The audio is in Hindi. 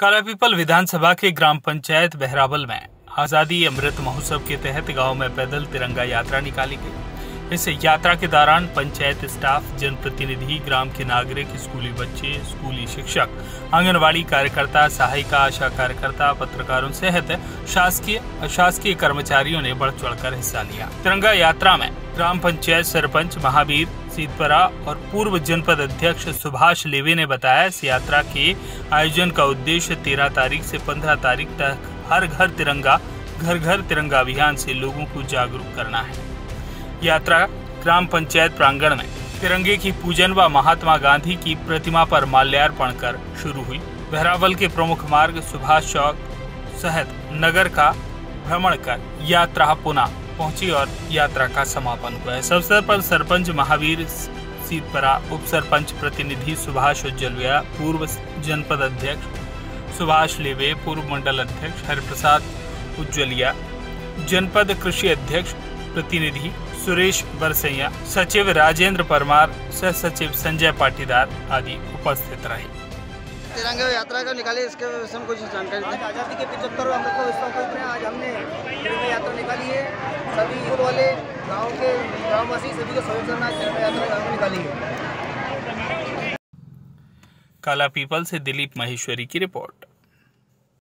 कालापीपल विधानसभा के ग्राम पंचायत बेहरावल में आजादी अमृत महोत्सव के तहत गांव में पैदल तिरंगा यात्रा निकाली गई। इस यात्रा के दौरान पंचायत स्टाफ, जनप्रतिनिधि, ग्राम के नागरिक, स्कूली बच्चे, स्कूली शिक्षक, आंगनवाड़ी कार्यकर्ता, सहायिका, आशा कार्यकर्ता, पत्रकारों सहित शासकीय अशासकीय कर्मचारियों ने बढ़ चढ़कर हिस्सा लिया। तिरंगा यात्रा में ग्राम पंचायत सरपंच महावीर और पूर्व जनपद अध्यक्ष सुभाष लेवे ने बताया, इस यात्रा के आयोजन का उद्देश्य 13 तारीख से 15 तारीख तक हर घर घर तिरंगा अभियान से लोगों को जागरूक करना है। यात्रा ग्राम पंचायत प्रांगण में तिरंगे की पूजन व महात्मा गांधी की प्रतिमा पर माल्यार्पण कर शुरू हुई। बेहरावल के प्रमुख मार्ग सुभाष चौक सहित नगर का भ्रमण कर यात्रा पुनः पहुंची और यात्रा का समापन हुआ। इस अवसर पर सरपंच महावीर सीतपरा, उप सरपंच प्रतिनिधि सुभाष उज्जवलिया, पूर्व जनपद अध्यक्ष सुभाष लेवे, पूर्व मंडल अध्यक्ष हरिप्रसाद उज्जवलिया, जनपद कृषि अध्यक्ष प्रतिनिधि सुरेश बरसैया, सचिव राजेंद्र परमार, सह सचिव संजय पाटीदार आदि उपस्थित रहे। तिरंगा यात्रा को निकाली, इसके विषय में कुछ जानकारी। आज़ादी के 75 अमृत महोत्सव में आज हमने तिरंगा यात्रा निकाली है। सभी स्कूल वाले, गांव के गांववासी सभी को सहयोग करना, तिरंगा यात्रा गाँव में निकाली है। कालापीपल से दिलीप महेश्वरी की रिपोर्ट।